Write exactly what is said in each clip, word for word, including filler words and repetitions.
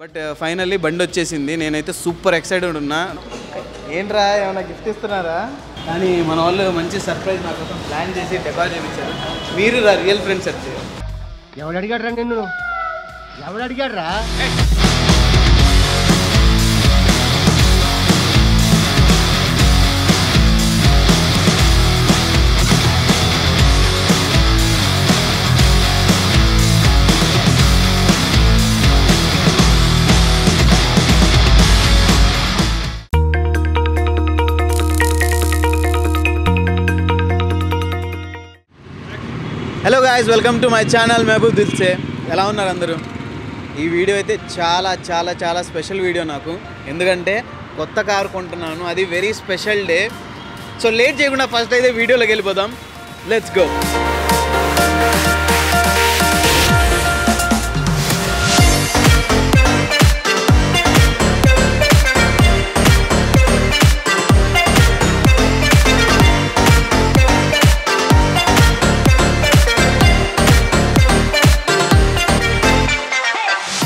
But uh, finally, band vachesindi. Nenaithe super excited unna. Endra emana gift istunnara? Kani manavallu manchi surprise na kosam plan chesi decor cheyicharu. Meeru ra real friends ante. Evaru adigadra ninnu? Evaru adigadra? Hello guys, welcome to my channel Mehaboob Dil Se. Ela unnaru andaru. Ee video aithe chaala chaala chaala special video naaku. Endukante kotta car kontunnanu. Adi very special day. So late cheyakunda first aithe video loki velipodam. Let's go.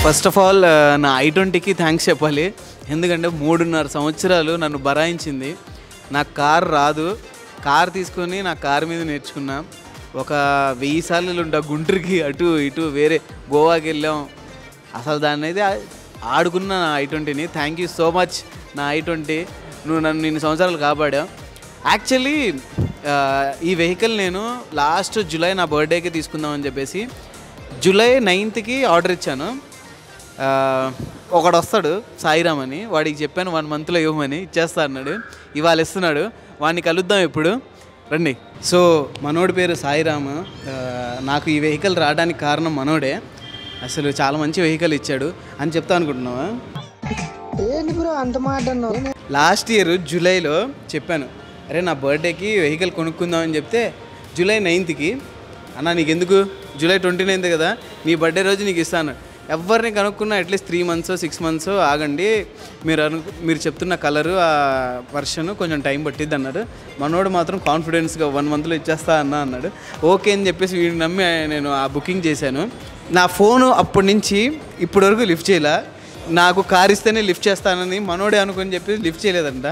First of all, నా I twenty కి thanks చెప్పాలి. ఎందుకంటే మూడున్నర సంవత్సరాలు నన్ను బరాయించింది. నా car రాదు, car తీసుకొని నా కార్ మీద నేర్చుకున్నా. ఒక వెయ్యి సార్లు ఉంటా గుంటూరుకి, అటు ఇటు వేరే గోవాకి వెళ్ళాం. అసలు దాన్ని అయితే ఆడుకున్నా నా ఐ ట్వంటీని. థ్యాంక్ యూ సో మచ్ నా ఐ ట్వంటీ, నువ్వు నన్ను ఇన్ని సంవత్సరాలు కాపాడావు. యాక్చువల్లీ ఈ వెహికల్ నేను లాస్ట్ జూలై నా బర్త్డేకి తీసుకుందామని చెప్పేసి జూలై నైన్త్కి ఆర్డర్ ఇచ్చాను. ఒకడు వస్తాడు సాయిరామ్ అని, వాడికి చెప్పాను వన్ మంత్లో ఇవ్వమని, ఇచ్చేస్తా అన్నాడు. ఇవాళ ఇస్తున్నాడు, వాడిని కలుద్దాం ఇప్పుడు రండి. సో మనోడి పేరు సాయిరామ్. నాకు ఈ వెహికల్ రావడానికి కారణం మనోడే. అసలు చాలా మంచి వెహికల్ ఇచ్చాడు అని చెప్తా అనుకుంటున్నావా? అంత మాట లాస్ట్ ఇయర్ జూలైలో చెప్పాను, అరే నా బర్త్డేకి వెహికల్ కొనుక్కుందాం అని చెప్తే జూలై నైన్త్కి అన్న నీకెందుకు జూలై ట్వంటీ నైన్త్ కదా, నీ బర్త్డే రోజు నీకు ఇస్తాను. ఎవరిని కనుక్కున్నా at least three months six months ఆగండి, మీరు అను మీరు చెప్తున్న కలరు ఆ వర్షను కొంచెం టైం పట్టిద్ది అన్నాడు. మనోడు మాత్రం కాన్ఫిడెన్స్గా వన్ మంత్లో ఇచ్చేస్తా అన్నా అన్నాడు. ఓకే అని చెప్పేసి వీడిని నమ్మి నేను ఆ బుకింగ్ చేశాను. నా ఫోను అప్పటి నుంచి ఇప్పటి వరకు లిఫ్ట్ చేయలే. నాకు కార్ ఇస్తేనే లిఫ్ట్ చేస్తానని మనోడే అనుకుని చెప్పేసి లిఫ్ట్ చేయలేదంట.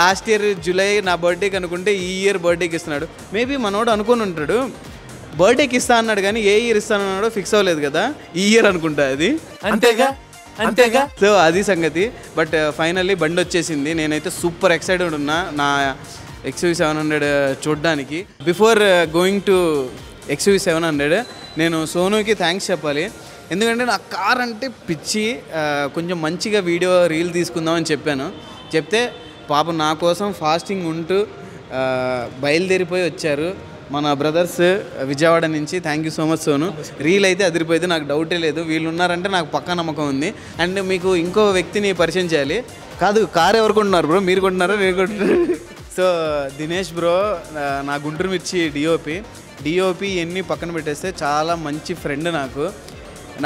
లాస్ట్ ఇయర్ జూలై నా బర్త్డేకి అనుకుంటే ఈ ఇయర్ బర్త్డేకి ఇస్తున్నాడు. మేబీ మనోడు అనుకుని ఉంటాడు బర్త్డేకి ఇస్తా అన్నాడు, కానీ ఏ ఇయర్ ఇస్తాను అన్నాడో ఫిక్స్ అవ్వలేదు కదా, ఈ ఇయర్ అనుకుంటా. అది అంతేగా అంతేగా సో అది సంగతి. బట్ ఫైనల్లీ బండి వచ్చేసింది. నేనైతే సూపర్ ఎక్సైటెడ్ ఉన్నా నా ఎక్స్యూవీ సెవెన్ హండ్రెడ్ చూడడానికి. Before going to XUV seven hundred, నేను సోనూకి థ్యాంక్స్ చెప్పాలి. ఎందుకంటే నా కార్ అంటే పిచ్చి. కొంచెం మంచిగా వీడియో రీల్ తీసుకుందామని చెప్పాను. చెప్తే పాపం నా కోసం ఫాస్టింగ్ ఉంటూ బయలుదేరిపోయి వచ్చారు మన బ్రదర్స్ విజయవాడ నుంచి. Thank you so much Sonu. Reel అయితే అదిరిపోయింది, నాకు డౌటే లేదు. వీళ్ళు ఉన్నారంటే నాకు పక్కా నమ్మకం ఉంది. అండ్ మీకు ఇంకో వ్యక్తిని పరిచయం చేయాలి. కాదు, కారు ఎవరు కొంటున్నారు బ్రో? మీరు కొంటున్నారా? నేను కొంటున్నాను. సో దినేష్ బ్రో నా గుంటూరు మిర్చి డిఓపి. డిఓపి ఇవన్నీ పక్కన పెట్టేస్తే చాలా మంచి ఫ్రెండ్. నాకు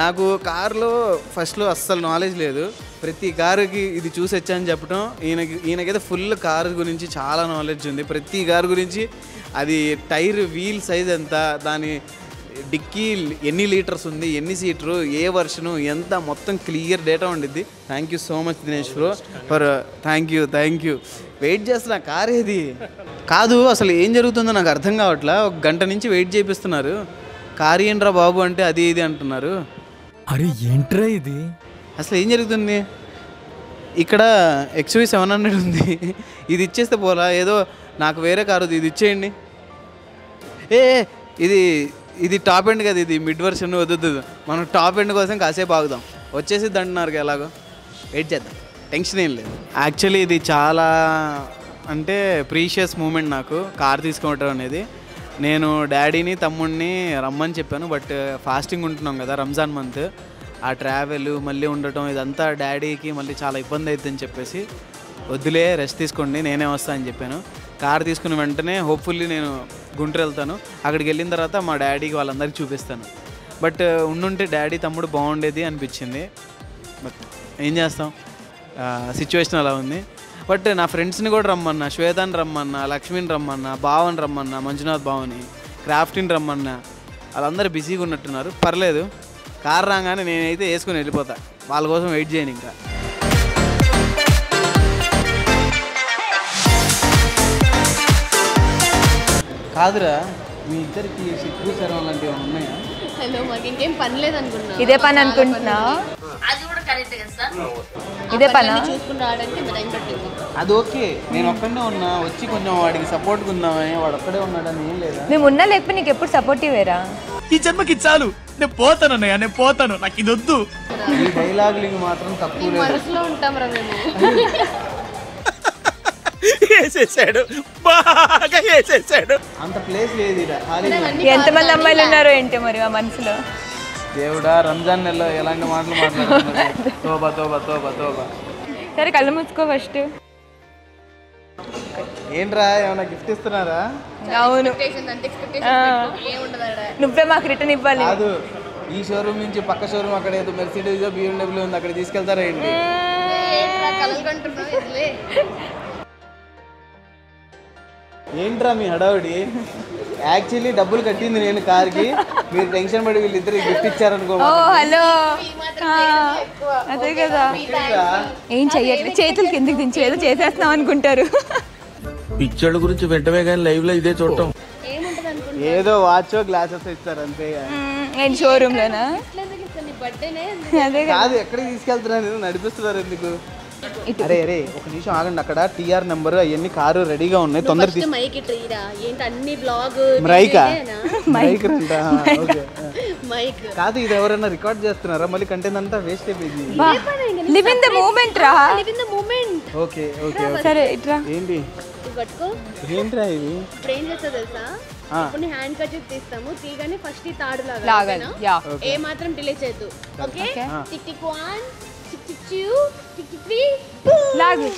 నాకు కారులో ఫస్ట్లో అస్సలు నాలెడ్జ్ లేదు. ప్రతి కారుకి ఇది చూసి వచ్చా అని చెప్పడం. ఈయనకి ఈయనకైతే ఫుల్ కారు గురించి చాలా నాలెడ్జ్ ఉంది. ప్రతి కారు గురించి, అది టైర్ వీల్ సైజ్ ఎంత, దాని డిక్కీ ఎన్ని లీటర్స్ ఉంది, ఎన్ని సీటరు, ఏ వర్షను, ఎంత మొత్తం క్లియర్ డేటా ఉండిద్ది. Thank you so much Dinesh bro for thank you thank you wait చేస్తున్నా కార్ ఏది కాదు. అసలు ఏం జరుగుతుందో నాకు అర్థం కావట్లా. ఒక గంట నుంచి వెయిట్ చేపిస్తున్నారు. కార్ ఏంట్రా బాబు అంటే అది ఇది అంటున్నారు. అరే ఏంట్రా ఇది, అసలు ఏం జరుగుతుంది ఇక్కడ? ఎక్స్యూవీ సెవెన్ హండ్రెడ్ ఉంది, ఇది ఇచ్చేస్తే పోలా. ఏదో నాకు వేరే కారు ఉంది, ఇది ఇచ్చేయండి. ఏ ఇది ఇది టాప్ ఎండ్ కదా, ఇది మిడ్ వర్షన్ వద్దు, మనం టాప్ ఎండ్ కోసం కాసేపు ఆగుదాం, వచ్చేసిద్ది అంటున్నారు. ఎలాగో వెయిట్ చేద్దాం, టెన్షన్ ఏం లేదు. యాక్చువల్లీ ఇది చాలా అంటే ప్రీషియస్ మూమెంట్ నాకు, కార్ తీసుకోవటం అనేది. నేను డాడీని తమ్ముడిని రమ్మని చెప్పాను, బట్ ఫాస్టింగ్ ఉంటున్నాం కదా రంజాన్ మంత్, ఆ ట్రావెల్ మళ్ళీ ఉండటం ఇదంతా డాడీకి మళ్ళీ చాలా ఇబ్బంది అవుతుందని చెప్పేసి వద్దులే రెస్ట్ తీసుకోండి నేనే వస్తా అని చెప్పాను. కార్ తీసుకున్న వెంటనే హోప్ఫుల్లీ నేను గుంటూరు వెళ్తాను. అక్కడికి వెళ్ళిన తర్వాత మా డాడీకి వాళ్ళందరికీ చూపిస్తాను. బట్ ఉండుంటే డాడీ తమ్ముడు బాగుండేది అనిపించింది. బట్ ఏం చేస్తాం, సిచ్యువేషన్ అలా ఉంది. బట్ నా ఫ్రెండ్స్ని కూడా రమ్మన్నా, శ్వేతాన్ రమ్మన్నా, లక్ష్మిని రమ్మన్నా, భావన్ రమ్మన్నా, మంజునాథ్ భావని, క్రాఫ్టిన్ రమ్మన్నా. వాళ్ళందరూ బిజీగా ఉన్నట్టున్నారు. పర్లేదు, కార్ రాగానే నేనైతే వేసుకుని వెళ్ళిపోతా, వాళ్ళ కోసం వెయిట్ చేయను. ఇంకా కాదురా మీ ఇద్దరికి సిగ్గు శరం లాంటివి ఉన్నాయా? హలో మాకు ఇంకేం పని లేదు అనుకున్నా, ఇదే పని అనుకుంటున్నా. అది కూడా కరెక్ట్ కదా సార్, ఇదే పని చూసుకుని రావడానికి ఇంత టైం పట్టింది. అది ఓకే, నేను ఒక్కడే ఉన్నా వచ్చి కొంచెం వాడికి సపోర్ట్గా ఉందామని, వాడు ఒక్కడే ఉన్నాడని ఏం లేదా, మేము ఉన్నా లేకపోతే నీకు ఎప్పుడు సపోర్టివ్ వేరా. ఈ జన్మకి చాలు, నేను పోతాను నేను పోతాను, నాకు ఇది వద్దు. ఈ డైలాగులు మాత్రం తక్కువ మనసులో ఉంటాం రా మేము. అంత ప్లేస్ లేదు. ఎంతమంది అమ్మాయిలు ఉన్నారు ఏంటి మరి ఆ మనసులో? దేవుడా రంజాన్ నెలలో ఎలాంటి మాటలు మాట్లాడుతున్నారు. సరే కళ్ళు మూసుకో ఫస్ట్. ఏంట్రా ఏమైనా గిఫ్ట్ ఇస్తున్నారా? అవును నువ్వే మాకు రిటర్న్ ఇవ్వాలి. కాదు ఈ షోరూమ్ నుంచి పక్క షోరూమ్ అక్కడ ఏదో మెర్సిడీస్ బిఎండబ్ల్యూ ఉంది, అక్కడ తీసుకెళ్తారా ఏంటి? ఏంట్రా మీ హడావుడి? యాక్చువల్లీ డబ్బులు కట్టింది నేను కార్కి, మీరు టెన్షన్ పడి వీళ్ళిద్దరు గిఫ్ట్ ఇచ్చారనుకో. హలో అదే కదా, ఏం చెయ్యట్లే, చేతులు కిందకి దించి ఏదో చేసేస్తున్నాం అనుకుంటారు. పిక్చర్ల గురించి వెంటనే కానీ లైవ్ లో ఇదే చూడటం. ఏదో వాచ్ గ్లాసెస్ ఇస్తారు అంతే. నేను షోరూమ్ లోనా? అదే కాదు, ఎక్కడికి తీసుకెళ్తున్నాను నడిపిస్తున్నారు ఎందుకు? అరే అరే ఒక నిమిషం ఆగండి, అక్కడ టీఆర్ నెంబర్ అవన్నీ కారు రెడీగా ఉన్నాయి, తొందర కాదు. ఇది ఎవరైనా రికార్డ్ చేస్తున్నారా? మళ్ళీ కంటెంట్ అంతా వేస్ట్ అయిపోయింది. లివ్ ఇన్ ది మూమెంట్ రా, live in the moment. Okay okay సరే ఇట్రా. ఏంటి పట్టుకో? ఏంట్రా ఇది? ఇప్పుడు ఏం చేస్తా తెలుసా, కొన్ని హ్యాండ్ కర్చీఫ్ తీస్తాము, తీగానే ఫస్ట్ ఈ తాడు లాగాలి, ఏ మాత్రం డిలే చేయొద్దు. Okay tick tick one tick tick two tick tick three లాగు.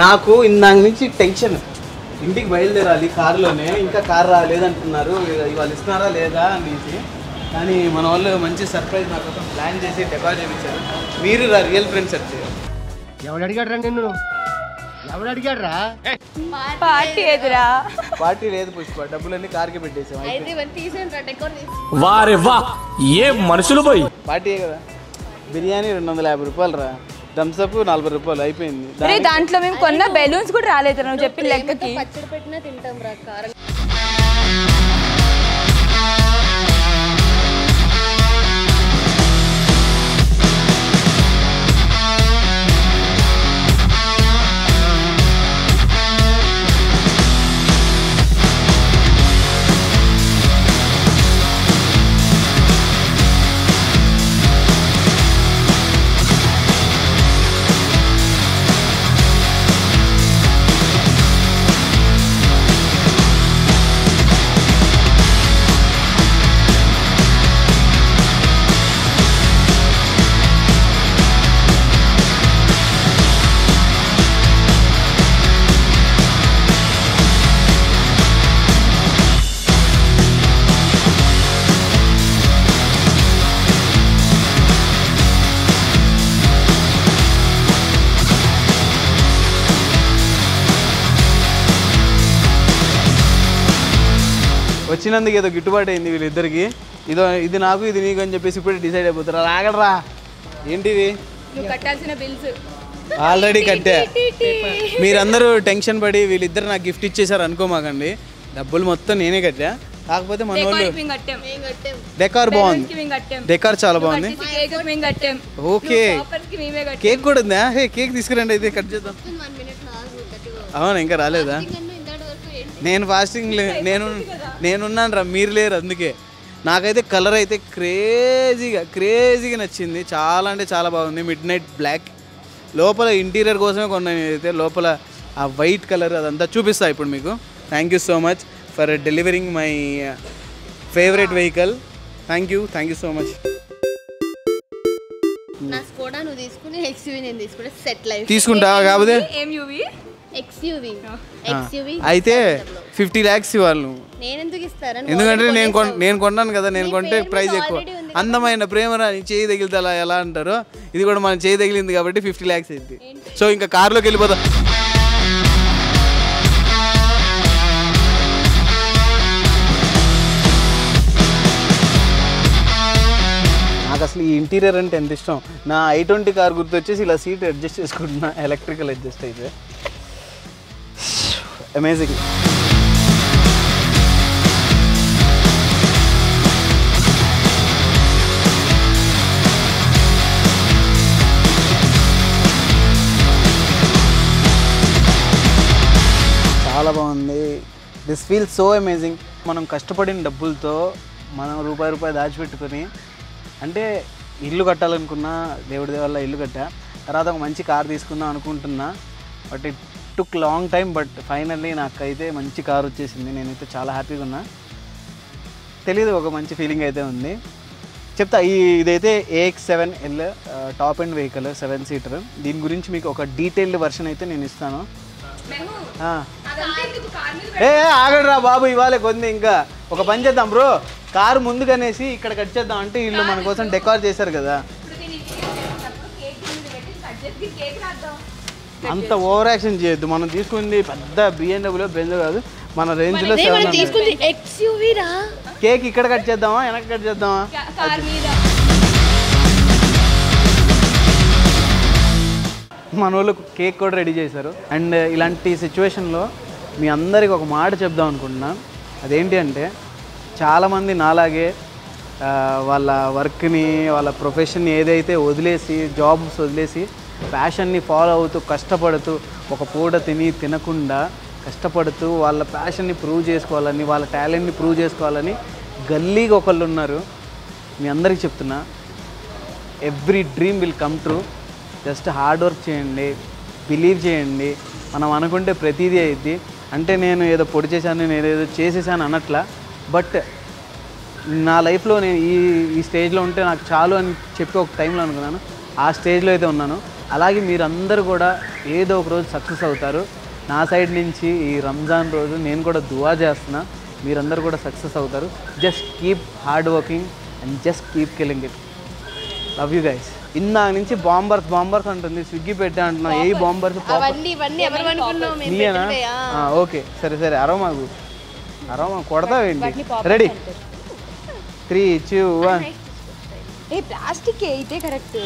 నాకు ఇందాక నుంచి టెన్షన్, ఇంటికి బయలుదేరాలి కారులోనే, ఇంకా కారు రాలేదంటున్నారు, ఇవాళ ఇస్తున్నారా లేదా అనేసి. కానీ మన వాళ్ళు మంచి సర్ప్రైజ్ నా కోసం ప్లాన్ చేసి డెకార్ చేయించారు. మీరు రా రియల్ ఫ్రెండ్స్ వచ్చి. ఎవడు అడిగాడు రా నిన్ను? ఎవడు అడిగాడు రా? పార్టీ ఎదురా? పార్టీ లేదు పుష్ప, డబ్బులన్నీ కార్కి పెట్టేసాం. వారే వా ఏ మనుషులు పోయి. పార్టీయే కదా. బిర్యానీ రెండు వందల యాభై రూపాయలు రా, థమ్సప్ నలభై రూపాయలు అయిపోయింది. దాంట్లో మేము కొన్న బెలూన్స్ కూడా రాలేదు నువ్వు చెప్పిన లెక్కకి. పచ్చడి పెట్టినా తింటాం రా కారం. వచ్చినందుకు ఏదో గిట్టుబాటు అయింది వీళ్ళిద్దరికి, ఇదో ఇది నాకు ఇది నీకు అని చెప్పేసి ఇప్పుడు డిసైడ్ అయిపోతారు. రాగడరా ఏంటివి ఆల్రెడీ కట్టే. మీరందరూ టెన్షన్ పడి వీళ్ళిద్దరు నాకు గిఫ్ట్ ఇచ్చేసారు అనుకోమాకండి, డబ్బులు మొత్తం నేనే కట్టా. కాకపోతే మన వాళ్ళు డెకార్ బాగుంది, డెకార్ చాలా బాగుంది. ఓకే కేక్ కూడా ఉందా? హే కేక్ తీసుకురండి అయితే కట్ చేద్దాం. అవునా ఇంకా రాలేదా? నేను ఫాస్టింగ్ లే, నేను నేనున్నాను రా, మీరు లేరు అందుకే. నాకైతే కలర్ అయితే క్రేజీగా క్రేజీగా నచ్చింది, చాలా అంటే చాలా బాగుంది. మిడ్ నైట్ బ్లాక్ లోపల ఇంటీరియర్ కోసమే కొన్నాను నేనైతే, లోపల ఆ వైట్ కలర్ అదంతా చూపిస్తాను ఇప్పుడు మీకు. Thank you so much for delivering my favourite vehicle. Thank you, thank you so much. Na Skoda nu teeskuni X U V nenu teeskunta set life. Teeskunta kaabade M U V X U V X U V aithe fifty lakhs ivallu. Nenu enduku istaranu? Endukante nenu nenu konnanu kada nenu konte price ekku. Andamaina premara ni cheyi dagiltala ela antaru. Idi kuda man cheyi dagilindi kabatti fifty lakhs ayyindi. So inka car loki velipotha. అసలు ఈ interior అంటే ఎంత ఇష్టం. నా I twenty car గుర్తొచ్చేసి ఇలా seat adjust చేసుకుంటున్నా, electrical adjust అయితే అమేజింగ్. చాలా బాగుంది. This feel so amazing. మనం కష్టపడిన డబ్బులతో మనం రూపాయి రూపాయి దాచిపెట్టుకొని, అంటే ఇల్లు కట్టాలనుకున్నా, దేవుడి దేవల్ల ఇల్లు కట్టా, తర్వాత ఒక మంచి కార్ తీసుకుందాం అనుకుంటున్నా. But it took long time, but finally నాకైతే మంచి కార్ వచ్చేసింది. నేనైతే చాలా హ్యాపీగా ఉన్నా. తెలియదు, ఒక మంచి ఫీలింగ్ అయితే ఉంది. చెప్తా, ఈ ఇదైతే A X seven L top end vehicle, seven seater. దీని గురించి మీకు ఒక డీటెయిల్డ్ వర్షన్ అయితే నేను ఇస్తాను. ఏ ఆగడరా బాబు, ఇవాళ కొంది. ఇంకా ఒక పని చేద్దాం బ్రో, కారు ముందుకనేసి ఇక్కడ కట్ చేద్దాం. అంటే వీళ్ళు మన కోసం డెకార్ చేశారు కదా, అంత ఓవర్ యాక్షన్ చేయొద్దు. మనం తీసుకుంది పెద్ద బిఎండబ్ల్యూ, బెంజ్ కాదు, మన రేంజ్ లో కేక్ ఇక్కడ కట్ చేద్దామా, వెనక్కి కట్ చేద్దామా? మన వాళ్ళు కేక్ కూడా రెడీ చేశారు. అండ్ ఇలాంటి సిచ్యువేషన్లో మీ అందరికి ఒక మాట చెప్దాం అనుకుంటున్నాను. అదేంటి అంటే, చాలామంది నాలాగే వాళ్ళ వర్క్ని, వాళ్ళ ప్రొఫెషన్ ఏదైతే వదిలేసి, జాబ్స్ వదిలేసి, ప్యాషన్ని ఫాలో అవుతూ కష్టపడుతూ, ఒక పూట తిని తినకుండా కష్టపడుతూ వాళ్ళ ప్యాషన్ని ప్రూవ్ చేసుకోవాలని, వాళ్ళ టాలెంట్ని ప్రూవ్ చేసుకోవాలని గల్లీగా ఒకళ్ళు ఉన్నారు. మీ అందరికీ చెప్తున్నా, every dream will come true. Just hard work చేయండి, బిలీవ్ చేయండి. మనం అనుకుంటే ప్రతిదీ అయింది. అంటే నేను ఏదో పొడి చేశాను, నేను ఏదో చేసేసాను అనట్లా. బట్ నా లైఫ్లో నేను ఈ ఈ స్టేజ్లో ఉంటే నాకు చాలు అని చెప్పి ఒక టైంలో అనుకున్నాను. ఆ స్టేజ్లో అయితే ఉన్నాను. అలాగే మీరందరూ కూడా ఏదో ఒక రోజు సక్సెస్ అవుతారు. నా సైడ్ నుంచి ఈ రంజాన్ రోజు నేను కూడా దువా చేస్తున్నా, మీరందరూ కూడా సక్సెస్ అవుతారు. Just keep hard working and just keep killing it. Love you guys. ఇందా నుంచి బాంబర్స్ బాంబర్స్ అంటుంది, స్విగ్గీ పెట్టా అంటున్నా. ఏ బాంబర్స్? ఓకే, సరే సరే, అరవ మాకు అరవ మాకు కొడతావేంటి? Ready, three two one. ఏ ప్లాస్టిక్ అయితే కరెక్ట్.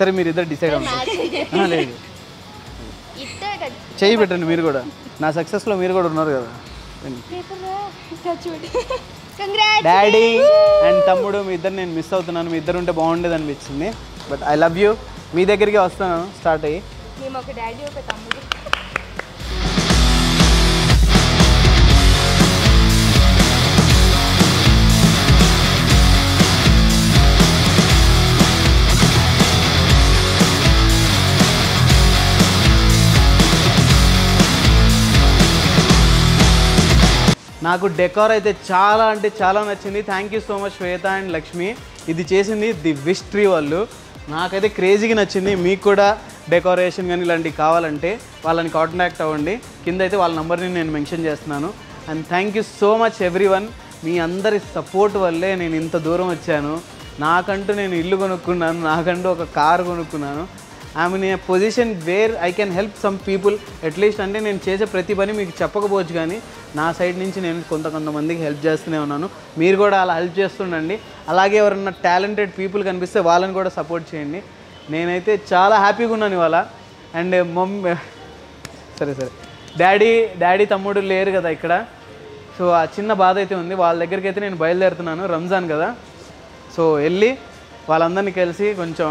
సరే మీరు ఇద్దరు డిసైడ్ అవ్వండి. లేదు, చేయి పెట్టండి. మీరు కూడా నా సక్సెస్లో మీరు కూడా ఉన్నారు కదా. డాడీ అండ్ తమ్ముడు, మీ ఇద్దరు నేను మిస్ అవుతున్నాను. మీ ఇద్దరు ఉంటే బాగుండేది అనిపించింది. But I love you. మీ దగ్గరికి వస్తాను. స్టార్ట్ అయ్యి నాకు డెకార్ అయితే చాలా, అంటే చాలా నచ్చింది. Thank you so much Shweta and Lakshmi. ఇది చేసింది ది విస్ట్రీ వాళ్ళు. నాకైతే క్రేజీగా నచ్చింది. మీకు కూడా డెకరేషన్ కానీ ఇలాంటివి కావాలంటే వాళ్ళని కాంటాక్ట్ అవ్వండి. కింద అయితే వాళ్ళ నెంబర్ని నేను మెన్షన్ చేస్తున్నాను. And thank you so much everyone. మీ అందరి సపోర్ట్ వల్లే నేను ఇంత దూరం వచ్చాను. నాకంటూ నేను ఇల్లు కొనుక్కున్నాను, నాకంటూ ఒక కారు కొనుక్కున్నాను. I'm in a position where I can help some people at least. అంటే నేను చేసే ప్రతి పని మీకు చెప్పకపోవచ్చు, కానీ నా సైడ్ నుంచి నేను కొంత కొంతమందికి హెల్ప్ చేస్తూనే ఉన్నాను. మీరు కూడా అలా హెల్ప్ చేస్తుండండి. అలాగే ఎవరన్నా టాలెంటెడ్ పీపుల్ కనిపిస్తే వాళ్ళని కూడా సపోర్ట్ చేయండి. నేనైతే చాలా హ్యాపీగా ఉన్నాను ఇవాళ. అండ్ మమ్మీ, సరే సరే, డాడీ డాడీ తమ్ముడు లేరు కదా ఇక్కడ, సో ఆ చిన్న బాధ అయితే ఉంది. వాళ్ళ దగ్గరికి అయితే నేను బయలుదేరుతున్నాను, రంజాన్ కదా. సో వెళ్ళి వాళ్ళందరినీ కలిసి కొంచెం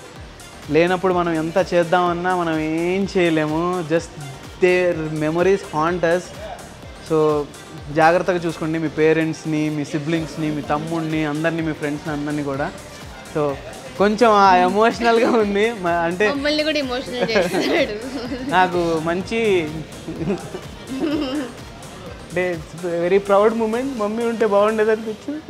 లేనప్పుడు మనం ఎంత చేద్దామన్నా మనం ఏం చేయలేము. Just their memories haunt us. So జాగ్రత్తగా చూసుకోండి మీ పేరెంట్స్ని, మీ సిబ్లింగ్స్ని, మీ తమ్ముడిని, అందరినీ, మీ ఫ్రెండ్స్ని అందరినీ కూడా. సో కొంచెం ఎమోషనల్గా ఉంది అంటే నాకు మంచి అంటే వెరీ ప్రౌడ్ మూమెంట్. మమ్మీ ఉంటే బాగుండేది అనిపించింది.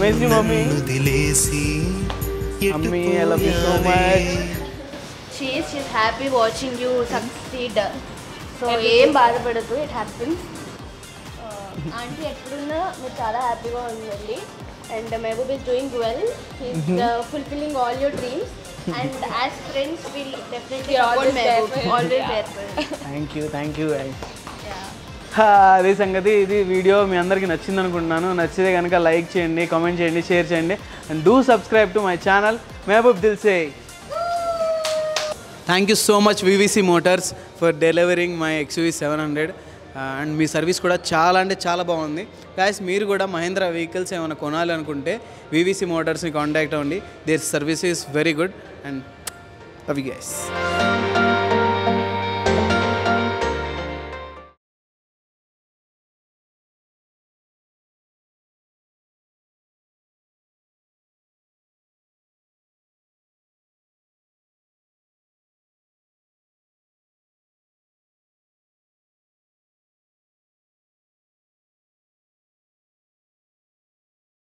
Amazing, mommy. Mommy, I love you so much. She is, she is happy watching you succeed. So, aim bad padadu, it happens. Uh, auntie, ettunna me chaala happy ga undi. And uh, Mehaboob is doing well. He is uh, fulfilling all your dreams. And as friends, we will definitely always there for always there for you. Thank you, thank you guys. Yeah. అదే సంగతి. ఇది video మీ అందరికీ నచ్చింది అనుకుంటున్నాను. నచ్చితే కనుక like చేయండి, comment చేయండి, షేర్ చేయండి. And do subscribe to my channel Mehboob Dil Se. Thank you so much VVC Motors for delivering my X U V seven hundred. And మీ సర్వీస్ కూడా చాలా అంటే చాలా బాగుంది. గైస్, మీరు కూడా మహీంద్రా వెహికల్స్ ఏమైనా కొనాలి అనుకుంటే వివిసి మోటార్స్ని కాంటాక్ట్ అవ్వండి. Their service is very good. And love you guys.